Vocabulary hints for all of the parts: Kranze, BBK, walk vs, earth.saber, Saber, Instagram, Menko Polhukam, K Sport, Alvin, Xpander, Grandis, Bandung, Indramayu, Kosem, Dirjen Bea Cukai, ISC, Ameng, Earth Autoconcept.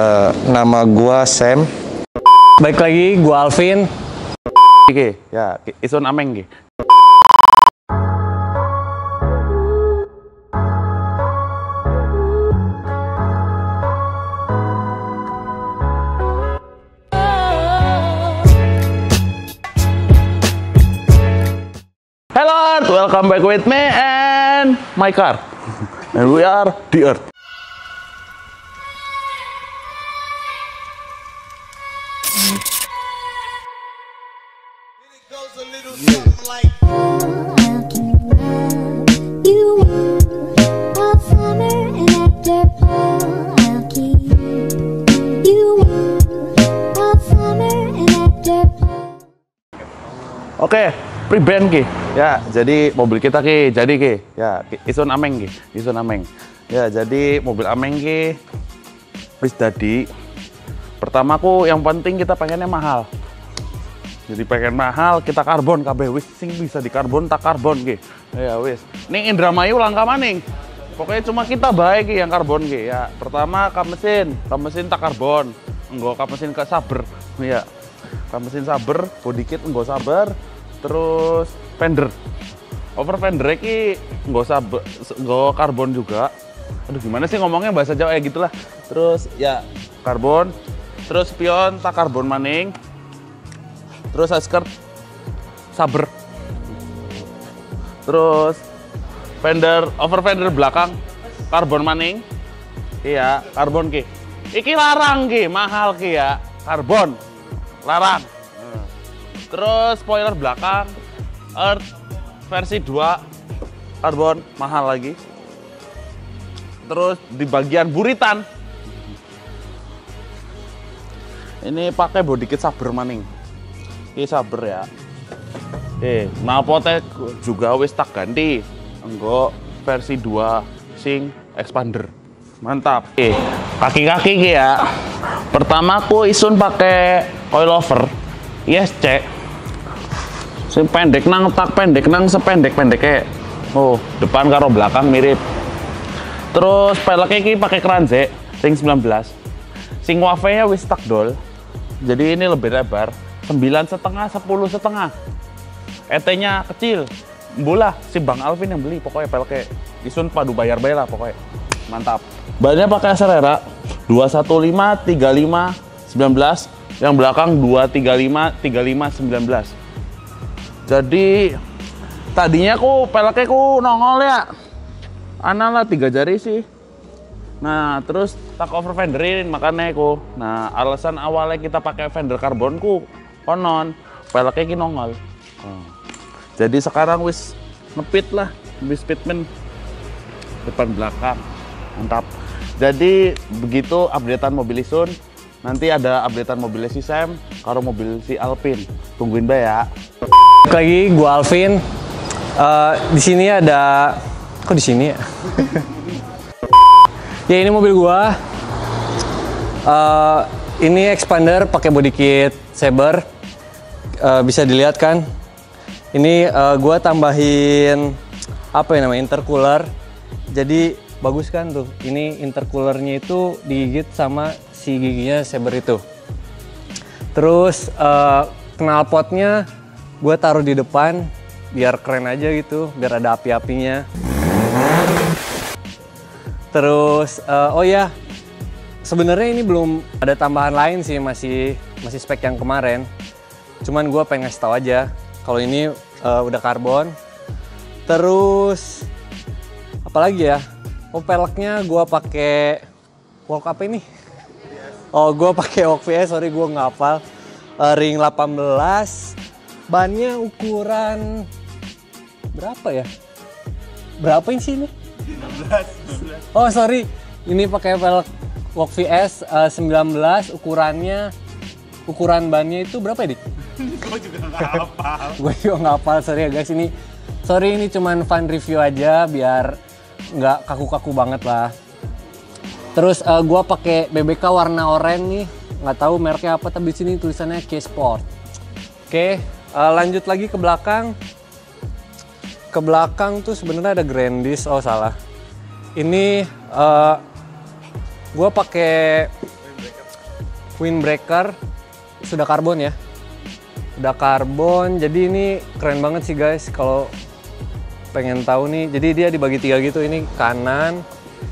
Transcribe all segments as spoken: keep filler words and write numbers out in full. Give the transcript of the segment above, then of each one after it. Uh, nama gua Sam. Baik lagi, gua Alvin. Oke, ya, Isun Ameng gitu. Hello Earth, welcome back with me and my car. And we are the Earth. Oke, pre-band ki. Ya, jadi mobil kita ki, jadi ki. Ya, isun ameng ki, isun ameng. Ya, jadi mobil ameng ki. Wis dadi. Pertama ku yang penting kita pengennya mahal. Jadi pengen mahal, kita karbon kabeh wis sing bisa dikarbon tak karbon ki. Ya wis. Ning Indramayu langka maning. Pokoknya cuma kita baik ki yang karbon ki. Ya, pertama kap mesin, kap mesin tak karbon. Enggo kap mesin ke Saber. Ya. Kap mesin Saber, body kit enggo Saber. Terus fender, over fender ini nggak usah nggak karbon juga. Aduh gimana sih ngomongnya bahasa Jawa ya gitulah. Terus ya karbon, terus spion tak karbon maning, terus skirt Saber, terus fender over fender belakang karbon maning, iya karbon ki. Iki larang ki, mahal ki ya karbon, larang. Terus spoiler belakang Earth versi dua karbon mahal lagi. Terus di bagian buritan ini pakai body kit Saber maning. Ini Saber ya. Eh, knalpotnya juga wis tak ganti. Enggo versi dua sing Xpander. Mantap. Eh, kaki-kaki ya. Pertama aku isun pakai coilover I S C. Sing pendek nang tak pendek nang sependek-pendeknya. Oh, depan karo belakang mirip. Terus peleknya iki pakai Kranze ring sembilan belas. Sing wafenya wis tak dol. Jadi ini lebih lebar, sembilan koma lima sepuluh koma lima. E T-nya kecil. Mbolah si Bang Alvin yang beli pokoknya peleknya. Isun padu bayar bae lah pokoknya. Mantap. Bannya pakai Serera dua satu lima tiga lima sembilan belas, yang belakang dua tiga lima tiga lima sembilan belas. Jadi tadinya ku peleknya ku nongol ya, ana lah tiga jari sih. Nah terus tak over fenderin makanya ku. Nah alasan awalnya kita pakai fender karbon ku konon peleknya ki nongol. Hmm. Jadi sekarang wis ngepit lah, wis pitman depan belakang, mantap. Jadi begitu updatean mobil isun. Nanti ada updatean mobil si Sam, karo mobil si Alvin. Tungguin bae ya. Lagi gua Alvin. Uh, di sini ada kok di sini ya? Ya ini mobil gua. Uh, ini Xpander pakai body kit Saber. Uh, bisa dilihat kan? Ini uh, gua tambahin apa ya namanya intercooler. Jadi bagus kan tuh. Ini intercoolernya itu digigit sama si giginya Saber itu. Terus uh, knalpotnya gue taruh di depan biar keren aja gitu, biar ada api-apinya. Terus uh, oh ya, sebenarnya ini belum ada tambahan lain sih, masih masih spek yang kemarin. Cuman gue pengen ngasih tahu aja kalau ini uh, udah karbon. Terus apalagi ya? Oh peleknya gue pakai walk apa ini? Oh gue pakai walk vs, sorry gue nggak hafal. Uh, ring delapan belas. Bannya ukuran berapa ya? Berapa inci ini? enam belas. Oh sorry, ini pakai pelek walk vs uh, sembilan belas, ukurannya ukuran bannya itu berapa ya, Dik? Gue juga nggak hafal. Gue juga nggak hafal, sorry ya guys, ini sorry ini cuman fun review aja biar nggak kaku-kaku banget lah. Terus uh, gue pakai B B K warna oranye nih, nggak tahu mereknya apa tapi di sini tulisannya K Sport. Oke. Okay. Uh, lanjut lagi ke belakang, ke belakang tuh sebenarnya ada Grandis, oh salah, ini uh, gue pakai windbreaker sudah karbon ya, udah karbon. Jadi ini keren banget sih guys kalau pengen tahu nih. Jadi dia dibagi tiga gitu, ini kanan,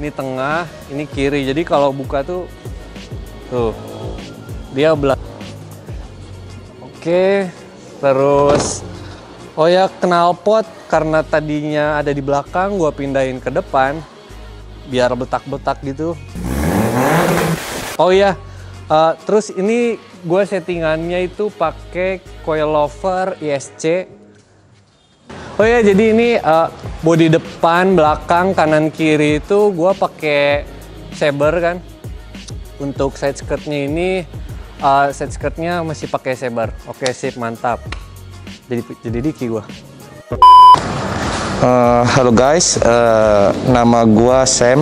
ini tengah, ini kiri. Jadi kalau buka tuh tuh dia belah. Oke, terus oh ya, knalpot karena tadinya ada di belakang gua pindahin ke depan biar betak-betak gitu. Oh iya, uh, terus ini gue settingannya itu pakai coilover I S C. Oh iya, jadi ini uh, bodi depan, belakang, kanan, kiri itu gue pakai Saber kan. Untuk side skirtnya ini, uh, side skirtnya masih pakai Saber. Oke, sip, mantap. Jadi jadi Diki gue. Uh, halo guys, uh, nama gua Sam,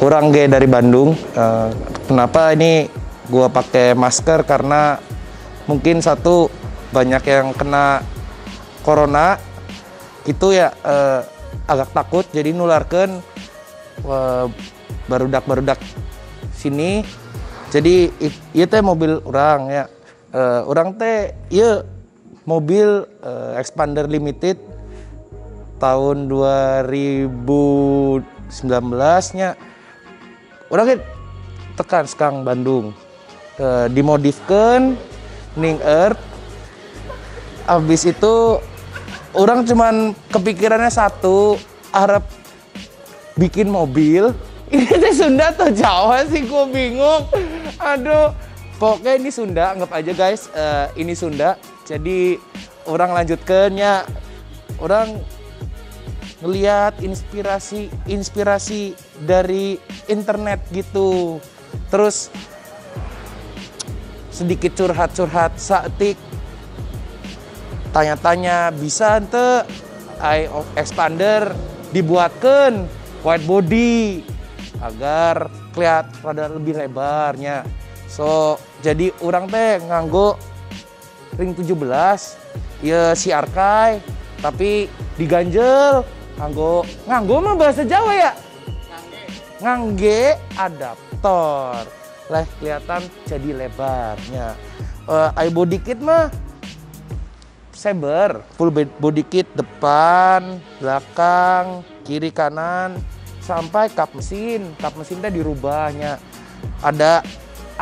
orang gay dari Bandung. Uh, kenapa ini gua pakai masker? Karena mungkin satu, banyak yang kena corona itu ya, uh, agak takut jadi nularkan uh, barudak-barudak sini. Jadi iya teh mobil orang ya, uh, orang teh iya mobil uh, Xpander Limited tahun dua ribu sembilan belas-nya orangnya tekan sekang Bandung, e, dimodifkan ning Earth. Habis itu orang cuman kepikirannya satu, harap bikin mobil. Ini Sunda atau Jawa sih, gue bingung. Aduh, pokoknya ini Sunda, anggap aja guys, e, ini Sunda. Jadi orang lanjutkannya, orang ngelihat inspirasi inspirasi dari internet gitu. Terus sedikit curhat-curhat satik, tanya-tanya bisa ente Xpander dibuatkan wide body agar kelihatan rada lebih lebarnya. So jadi orang teh nganggo ring tujuh belas ya si Arkai, tapi diganjel nganggo, nganggo mah bahasa Jawa ya? Ngangge. Ngangge adaptor. Lah kelihatan jadi lebarnya. Uh, I body kit mah Saber. Full body kit depan, belakang, kiri kanan, sampai kap mesin. Kap mesinnya dirubahnya. Ada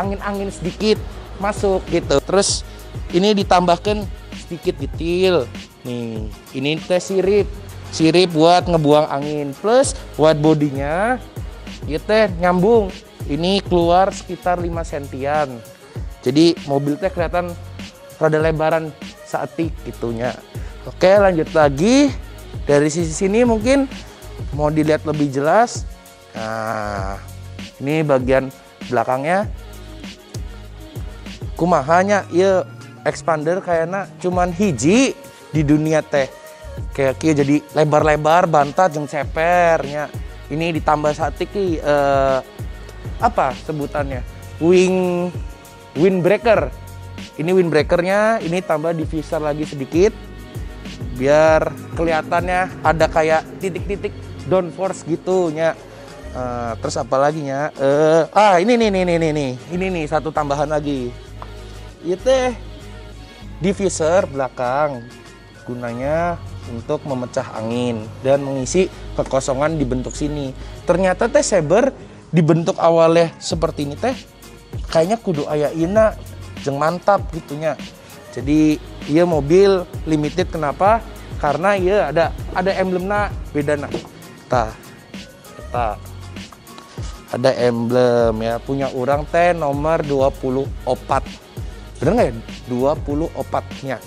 angin-angin sedikit masuk gitu. Terus ini ditambahkan sedikit detail. Nih, ini teh sirip. Sirip buat ngebuang angin, plus buat bodinya ya teh nyambung, ini keluar sekitar lima sentian. Jadi mobil teh kelihatan rada lebaran satik gitunya. Oke, lanjut lagi dari sisi sini mungkin mau dilihat lebih jelas. Nah, ini bagian belakangnya kumahanya ya, Xpander kayaknya cuman hiji di dunia teh. Kayak kia jadi lebar-lebar, bantat jeung cepernya. Ini ditambah satik ki eh, apa sebutannya? Wing windbreaker. Ini windbreakernya, ini tambah diffuser lagi sedikit biar kelihatannya ada kayak titik-titik downforce gitu nya. Eh, terus apa lagi nya? Eh, ah ini nih nih nih nih nih. Ini nih satu tambahan lagi. Ieu teh diffuser belakang. Gunanya untuk memecah angin dan mengisi kekosongan di bentuk sini. Ternyata teh Saber dibentuk awalnya seperti ini teh kayaknya kudu aya ina jeung mantap gitunya. Jadi ieu mobil limited kenapa? Karena ieu ada ada emblemna bedana. Tah. Eta. Ada emblem ya, punya orang teh nomor dua puluh empat. Bener enggak ya? dua puluh empat-nya.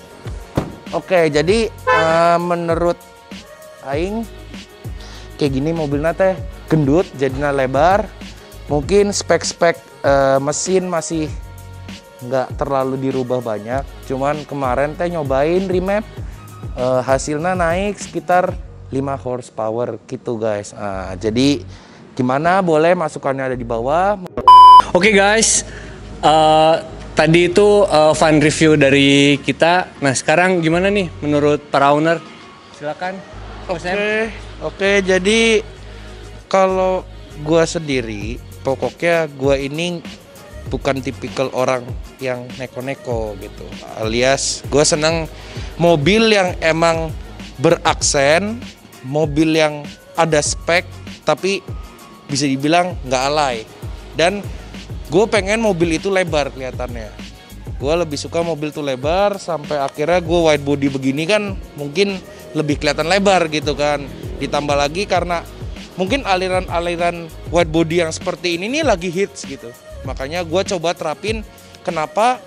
Oke, jadi uh, menurut aing kayak gini mobilnya teh gendut, jadinya lebar. Mungkin spek-spek uh, mesin masih nggak terlalu dirubah banyak. Cuman kemarin teh nyobain remap, uh, hasilnya naik sekitar lima horsepower gitu guys. Uh, jadi gimana, boleh masukannya ada di bawah. Oke guys. Uh... Tadi itu uh, fun review dari kita. Nah sekarang gimana nih menurut para owner? Silakan. Oke, okay, okay, jadi kalau gua sendiri, pokoknya gua ini bukan tipikal orang yang neko-neko gitu, alias gue seneng mobil yang emang beraksen, mobil yang ada spek tapi bisa dibilang nggak alay, dan gue pengen mobil itu lebar kelihatannya. Gue lebih suka mobil tuh lebar, sampai akhirnya gue wide body begini kan mungkin lebih kelihatan lebar gitu kan. Ditambah lagi karena mungkin aliran-aliran wide body yang seperti ini nih lagi hits gitu. Makanya gue coba terapin kenapa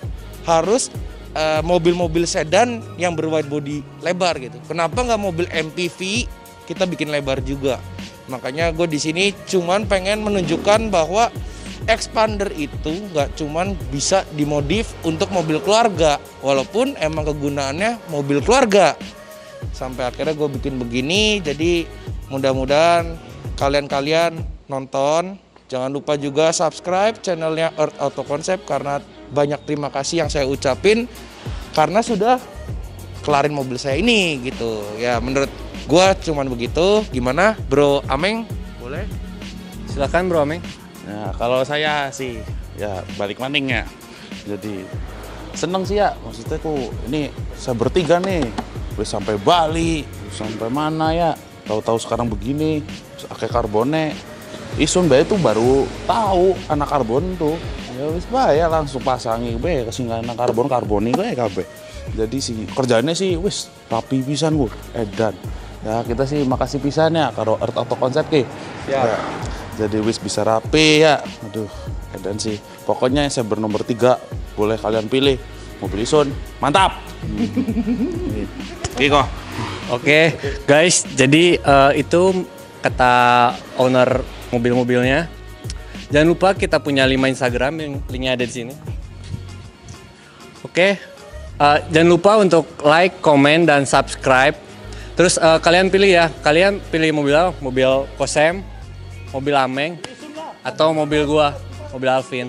harus uh, mobil-mobil sedan yang berwide body lebar gitu. Kenapa nggak mobil M P V kita bikin lebar juga. Makanya gue di sini cuman pengen menunjukkan bahwa Xpander itu nggak cuman bisa dimodif untuk mobil keluarga, walaupun emang kegunaannya mobil keluarga. Sampai akhirnya gue bikin begini. Jadi mudah-mudahan kalian-kalian nonton. Jangan lupa juga subscribe channelnya Earth Autoconcept, karena banyak terima kasih yang saya ucapin karena sudah kelarin mobil saya ini gitu. Ya menurut gue cuman begitu. Gimana Bro Ameng? Boleh? Silahkan Bro Ameng. Nah, kalau saya sih ya balik maning ya. Jadi seneng sih ya, maksudnya ku ini saya bertiga nih, udah sampai Bali, sampai mana ya. Tahu-tahu sekarang begini, pakai karbonnya. Isun bae tuh baru tahu anak karbon tuh. Ya wis bae langsung pasangi bae kesinggahan anak karbon karboni kayak kabeh. Jadi si kerjanya sih wis rapi pisan gua. Edan. Ya kita sih makasih pisan ya karo Earth Autoconcept ki. Ya. Nah, jadi wis bisa rapi ya, aduh edan sih. Pokoknya Saber nomor tiga, boleh kalian pilih mobil isun, mantap. Kiko. Oke guys, jadi uh, itu kata owner mobil-mobilnya. Jangan lupa kita punya lima Instagram yang linknya ada di sini. Oke, uh, jangan lupa untuk like, komen, dan subscribe. Terus uh, kalian pilih ya, kalian pilih mobil apa? Mobil Kosem, mobil Ameng, atau mobil gua, mobil Alvin.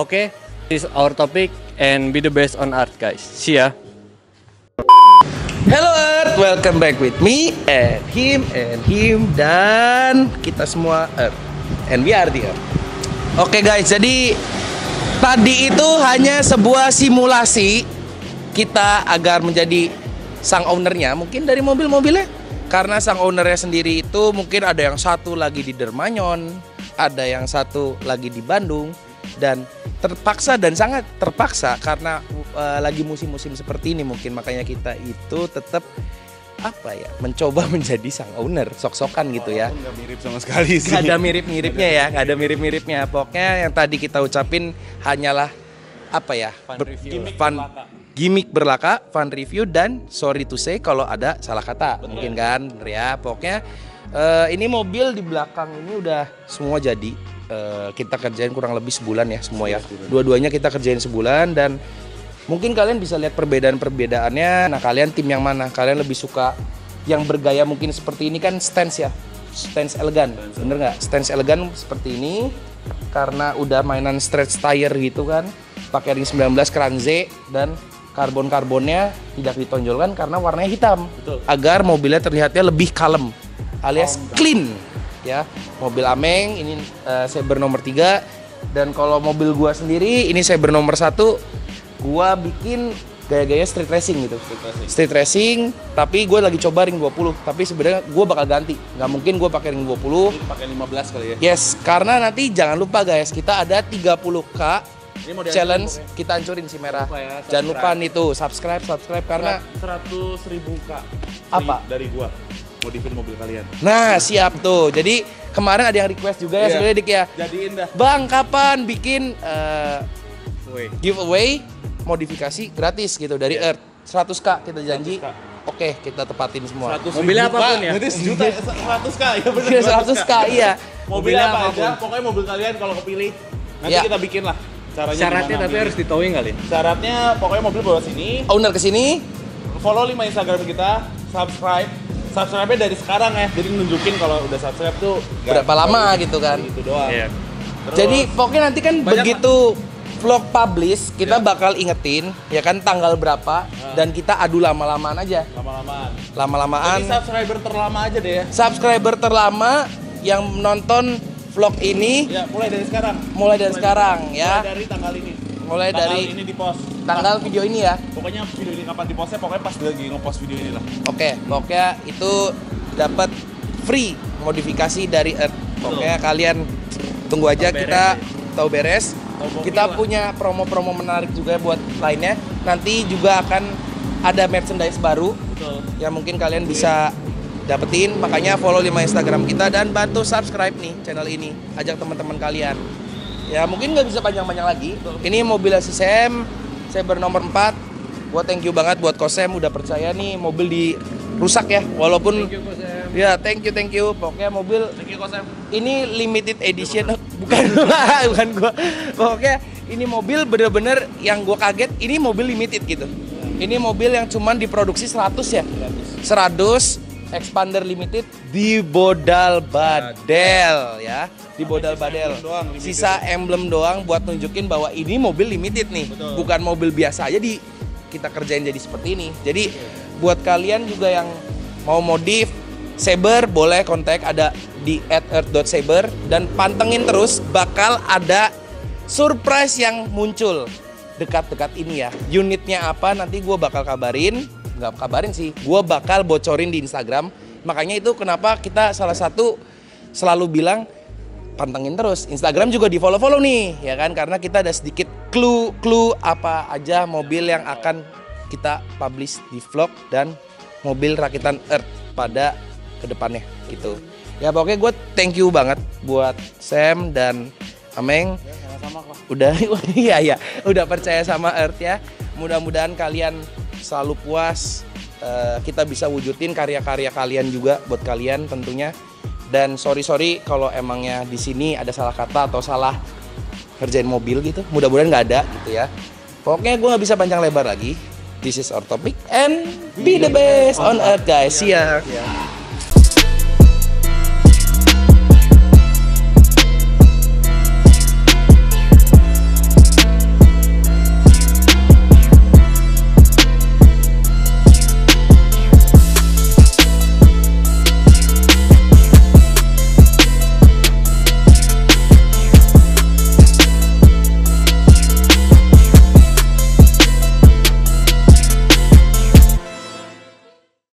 Oke, okay, this is our topic and be the best on art guys. See ya. Hello Earth, welcome back with me and him and him dan kita semua Earth and we are the Earth. Oke okay guys, jadi tadi itu hanya sebuah simulasi kita agar menjadi sang ownernya mungkin dari mobil-mobilnya. Karena sang ownernya sendiri itu mungkin ada yang satu lagi di Dermanyon, ada yang satu lagi di Bandung, dan terpaksa dan sangat terpaksa karena uh, lagi musim-musim seperti ini mungkin, makanya kita itu tetap apa ya, mencoba menjadi sang owner sok-sokan gitu ya. Nggak mirip sama sekali sih. Nggak ada mirip-miripnya ya, nggak ada mirip-miripnya. Pokoknya yang tadi kita ucapin hanyalah apa ya, fun review, fun, gimmick berlaka, fun review, dan sorry to say kalau ada salah kata. Bener. Mungkin kan bener ya. Pokoknya uh, ini mobil di belakang ini udah semua jadi. Uh, kita kerjain kurang lebih sebulan ya semua ya. Dua-duanya kita kerjain sebulan, dan mungkin kalian bisa lihat perbedaan-perbedaannya. Nah kalian tim yang mana? Kalian lebih suka yang bergaya mungkin seperti ini kan, stance ya, stance elegan, bener nggak? Stance elegan seperti ini karena udah mainan stretch tire gitu kan, pakai ring sembilan belas Kranze, dan karbon-karbonnya tidak ditonjolkan karena warnanya hitam. Betul. Agar mobilnya terlihatnya lebih kalem alias oh, clean ya. Mobil Ameng ini uh, Saber nomor tiga, dan kalau mobil gua sendiri ini Saber nomor satu. Gua bikin gaya-gaya street racing gitu, street racing, street racing tapi gue lagi coba ring dua puluh, tapi sebenarnya gue bakal ganti, nggak mungkin gue pakai ring dua puluh, pakai lima belas kali ya. Yes, karena nanti jangan lupa guys, kita ada tiga puluh K challenge, kita hancurin si merah. Ya, jangan lupa nih tuh subscribe, subscribe karena seratus ribu K apa dari gua modifin mobil kalian. Nah siap tuh. Jadi kemarin ada yang request juga ya, yeah, sebenarnya Dik ya. Jadiin dah. Bang kapan bikin uh, giveaway modifikasi gratis gitu dari yeah. Earth seratus K kita janji. seratus K. Oke, kita tepatin semua. Mobilnya apapun ya. Nanti sejuta seratus K ya benar. seratus K iya. Mobilnya apa aja, pokoknya mobil kalian kalau kepilih nanti yeah, kita bikin lah. Caranya syaratnya tapi ambil, harus ditowing kali. Syaratnya pokoknya mobil bawa sini, owner ke sini, follow lima Instagram kita, subscribe. Subscribe-nya dari sekarang ya. Jadi nunjukin kalau udah subscribe tuh berapa lama gitu kan. Gitu doang. Yeah. Terus, jadi pokoknya nanti kan begitu lah vlog publish, kita yeah, bakal ingetin ya kan tanggal berapa, yeah, dan kita adu lama-lamaan aja. Lama-lamaan. Lama-lamaan. Jadi subscriber terlama aja deh ya. Subscriber terlama yang nonton vlog ini. Ya, mulai dari sekarang. Mulai dari mulai sekarang dari, ya. Mulai dari tanggal ini. Mulai tanggal dari ini dipost. Tanggal nah, video ini ya. Pokoknya video ini kapan dipostnya, pokoknya pas lagi ngepost video ini lah. Oke, pokoknya itu dapat free modifikasi dari Earth. Pokoknya Betul. kalian tunggu aja, tau kita beres. tahu beres. Tau kita lah. punya promo-promo menarik juga buat lainnya. Nanti juga akan ada merchandise baru. Betul. Yang mungkin kalian bisa dapetin, makanya follow lima Instagram kita dan bantu subscribe nih channel ini, ajak teman-teman kalian. Ya mungkin nggak bisa panjang-panjang lagi. Ini mobil S S M Saber nomor empat. Gua thank you banget buat Kosem udah percaya nih mobil di rusak ya, walaupun thank you, Kosem. Ya thank you thank you. Pokoknya mobil thank you, Kosem. Ini limited edition. Bukan bukan gua. Pokoknya ini mobil bener-bener yang gua kaget, ini mobil limited gitu. Ini mobil yang cuman diproduksi seratus ya. seratus Xpander limited di Bodal Badel ya, di Bodal Badel. Sisa emblem doang buat nunjukin bahwa ini mobil limited nih, bukan mobil biasa aja di kita kerjain jadi seperti ini. Jadi buat kalian juga yang mau modif Saber boleh kontak ada di at earth dot saber dan pantengin terus, bakal ada surprise yang muncul dekat-dekat ini ya. Unitnya apa nanti gue bakal kabarin. Nggak kabarin sih, gue bakal bocorin di Instagram. Makanya itu kenapa kita salah satu selalu bilang pantengin terus. Instagram juga di follow-follow nih, ya kan? Karena kita ada sedikit clue-clue apa aja mobil yang akan kita publish di vlog dan mobil rakitan Earth pada kedepannya gitu. Ya pokoknya gue thank you banget buat Sam dan Ameng. Udah, iya ya, udah percaya sama Earth ya. Mudah-mudahan kalian selalu puas, uh, kita bisa wujudin karya-karya kalian juga buat kalian tentunya. Dan sorry sorry kalau emangnya di sini ada salah kata atau salah kerjain mobil gitu, mudah-mudahan nggak ada gitu ya. Pokoknya gue nggak bisa panjang lebar lagi. This is our topic and be the best on Earth guys. See ya.